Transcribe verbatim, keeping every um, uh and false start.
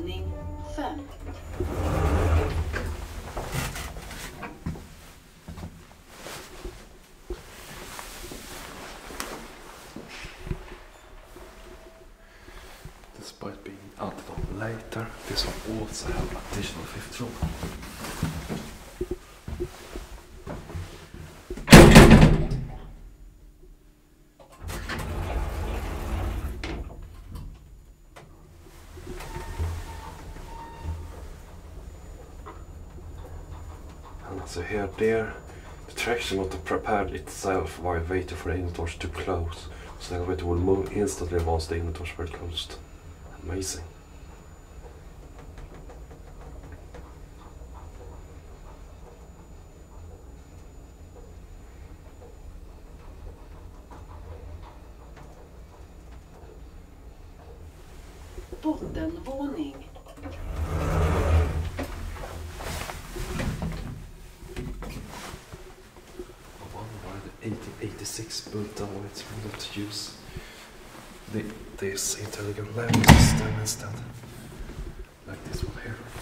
våning fem. Despite being added on later, this one also has additional fifth room. So here, there, the traction of the prepared itself while waiting for the inventory to close, so that it will move instantly once the inventory is closed. Amazing. Bottenvåning. eighteen eighty-six built down on its window to use the, this intelligent level system instead, like this one here.